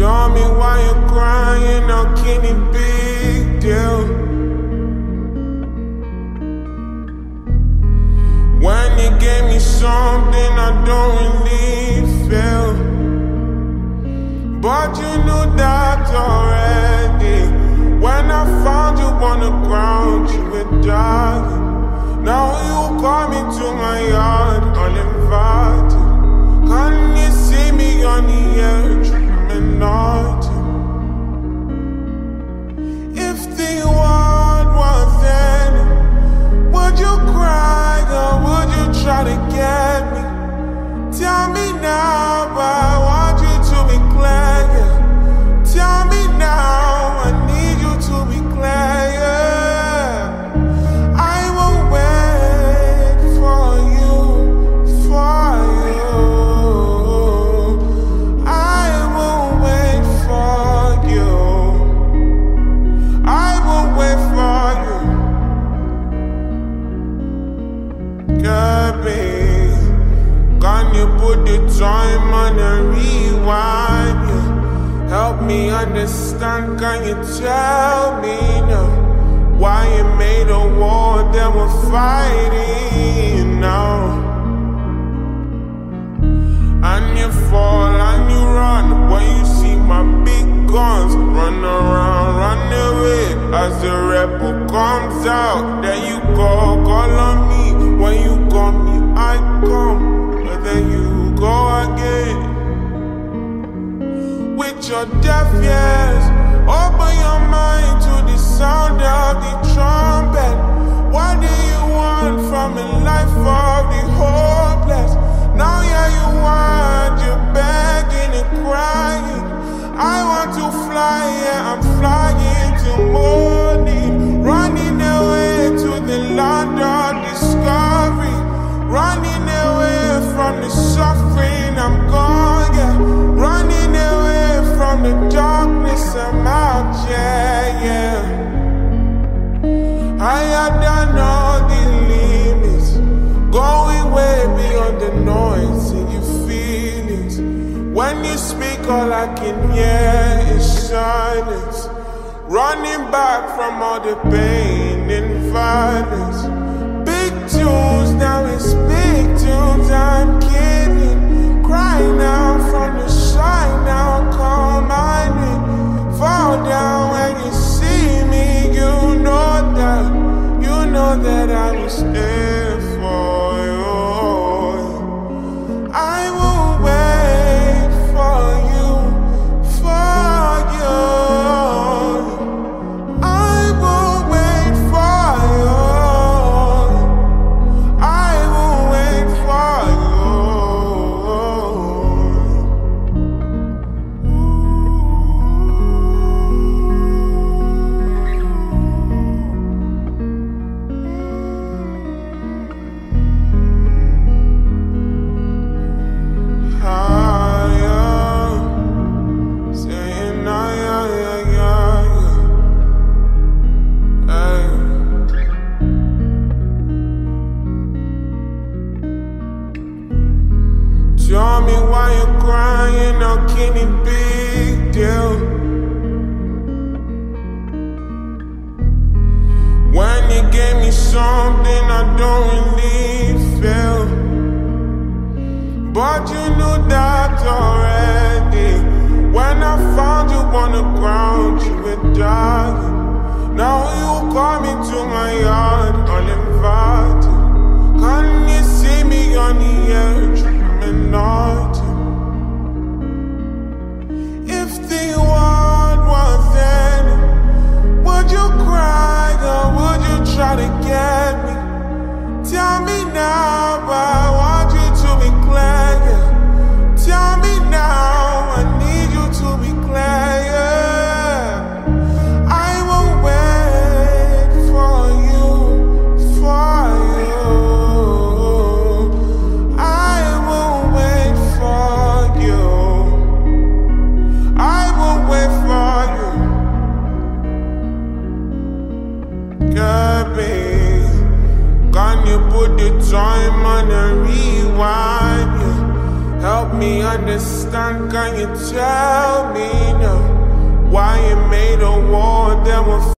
Tell me why you're crying, how can it be a big deal? When you gave me something I don't really feel, but you knew that already. When I found you on the ground, you were dying. Now you call me to my yard, uninvited. Can't you see me on the edge? Not if the world was ending, would you cry or would you try to get me? Tell me now, I want you to be glad. Tell me now, I need you to be glad. I will wait for you. Can you put the time on a rewind? Yeah. Help me understand, can you tell me now why you made a war that we're fighting now? And you fall and you run when you see my big guns. Run around, run away as the rebel comes out. Then you go, call on me. When you call me, I come, but then you go again. With your deaf ears, open your mind to the sound of the trumpet. What do you want from a life of the hopeless? Now yeah, you want, you're begging and crying. I want to fly, yeah, I'm flying till morning. Running away to the land of discovery. Running away from the suffering, I'm gone, yeah. Running away from the darkness, I'm out, yeah, yeah. I had done all the limits, going way beyond the noise in your feelings. When you speak, all I can hear is silence. Running back from all the pain and violence. Big tunes, now it's big tunes, I'm kidding. Cry now from the side, now call my name. Fall down when you see me, you know that I will stay for you. I will wait for you. Tell me why you're crying, how can it be a big deal? When you gave me something I don't really feel, but you knew that already. When I found you on the ground, you were dying. Now you call me to my yard, uninvited. Can you see me on the edge? Not if the world was ending, would you cry or would you try to get me? Tell me now, I want me understand, can you tell me now why you made a war that was